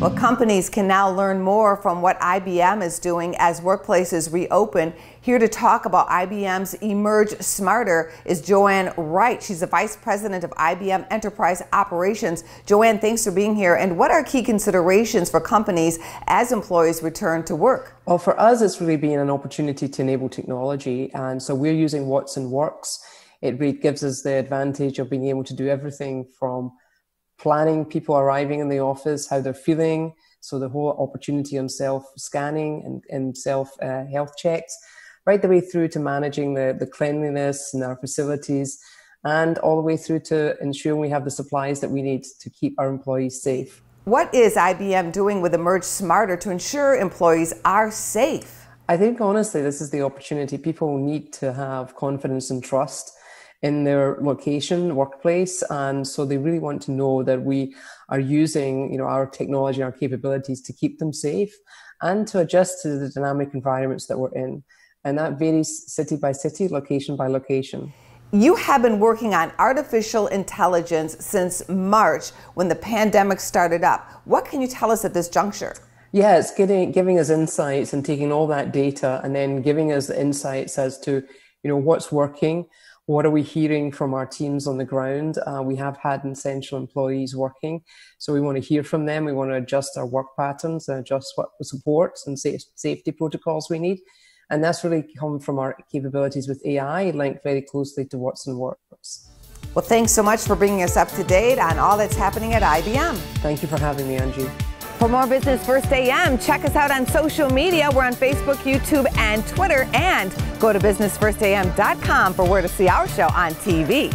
Well, companies can now learn more from what IBM is doing as workplaces reopen. Here to talk about IBM's Emerge Smarter is Joanne Wright. She's the Vice President of IBM Enterprise Operations. Joanne, thanks for being here. And what are key considerations for companies as employees return to work? Well, for us, it's really been an opportunity to enable technology. And so we're using Watson Works. It really gives us the advantage of being able to do everything from planning people arriving in the office, how they're feeling, so the whole opportunity on self-scanning and self-health checks, right the way through to managing the cleanliness in our facilities, and all the way through to ensuring we have the supplies that we need to keep our employees safe. What is IBM doing with Emerge Smarter to ensure employees are safe? I think, honestly, this is the opportunity. People need to have confidence and trust in their location, workplace, and so they really want to know that we are using, our technology, our capabilities to keep them safe and to adjust to the dynamic environments that we're in. And that varies city by city, location by location. You have been working on artificial intelligence since March when the pandemic started up. What can you tell us at this juncture? Yeah, it's giving us insights and taking all that data and then giving us the insights as to, what's working. What are we hearing from our teams on the ground? We have had essential employees working, so we want to hear from them. We want to adjust our work patterns and adjust what supports and safety protocols we need. And that's really come from our capabilities with AI linked very closely to Watson Works. Well, thanks so much for bringing us up to date on all that's happening at IBM. Thank you for having me, Angie. For more Business First AM, check us out on social media. We're on Facebook, YouTube, and Twitter. And go to businessfirstam.com for where to see our show on TV.